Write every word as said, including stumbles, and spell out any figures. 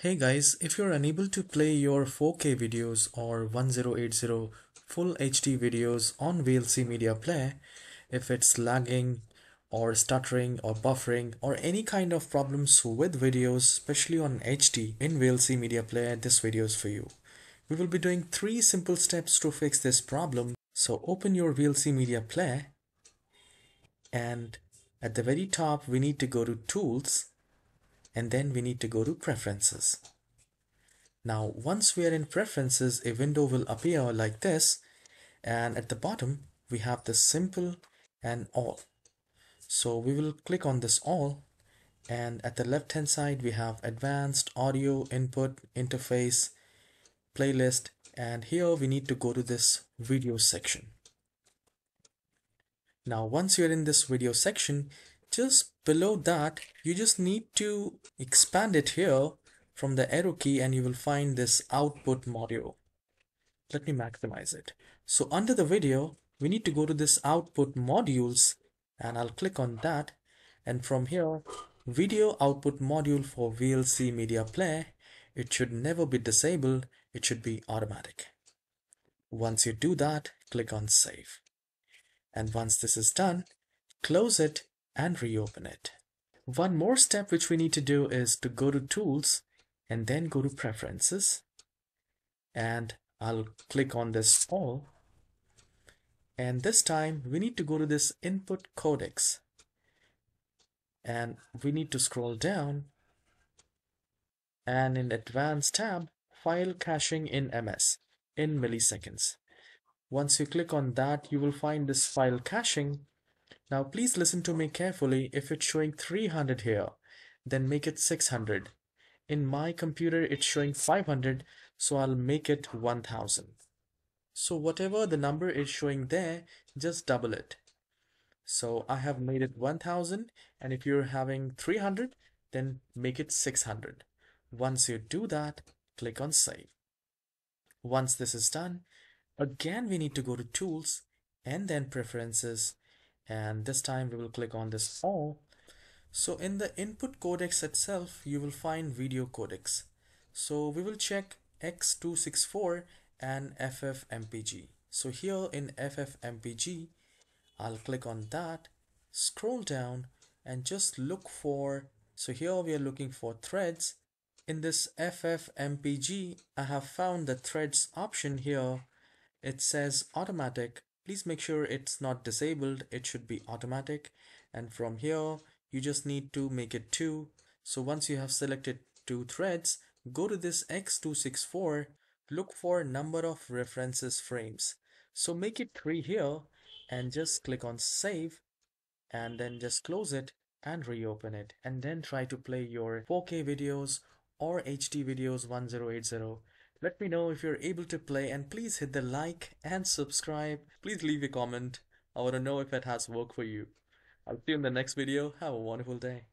Hey guys, if you're unable to play your four K videos or ten eighty Full H D videos on V L C Media Player, if it's lagging or stuttering or buffering or any kind of problems with videos, especially on H D in V L C Media Player, this video is for you. We will be doing three simple steps to fix this problem. So open your V L C Media Player, and at the very top we need to go to Tools, and then we need to go to Preferences. Now once we are in Preferences, a window will appear like this, and at the bottom we have the Simple and All. So we will click on this All, and at the left hand side we have Advanced, Audio, Input, Interface, Playlist, and here we need to go to this Video section. Now once you're in this Video section, just below that you just need to expand it here from the arrow key, and you will find this Output module. Let me maximize it. So under the video we need to go to this Output modules, and I'll click on that, and from here Video Output module for V L C Media Player. It should never be disabled, it should be automatic. Once you do that, click on Save, and once this is done, close it and reopen it. One more step which we need to do is to go to Tools and then go to Preferences, and I'll click on this All, and this time we need to go to this Input Codecs, and we need to scroll down, and in Advanced tab, File Caching in M S in milliseconds. Once you click on that, you will find this File Caching. Now please listen to me carefully. If it's showing three hundred here, then make it six hundred. In my computer it's showing five hundred, so I'll make it one thousand. So whatever the number is showing there, just double it. So I have made it one thousand, and if you're having three hundred, then make it six hundred. Once you do that, click on Save. Once this is done, again we need to go to Tools and then Preferences, and this time we will click on this All. So in the Input Codecs itself, you will find Video Codecs. So we will check X two sixty-four and F F M P G. So here in F F M P G, I'll click on that, scroll down, and just look for, so here we are looking for Threads. In this F F M P G, I have found the Threads option here. It says Automatic. Please make sure it's not disabled, it should be automatic. And from here you just need to make it two. So once you have selected two threads, go to this X two sixty-four, look for number of references frames, so make it three here, and just click on Save, and then just close it and reopen it, and then try to play your four K videos or H D videos ten eighty. Let me know if you're able to play, and please hit the like and subscribe. Please leave a comment. I want to know if it has worked for you. I'll see you in the next video. Have a wonderful day.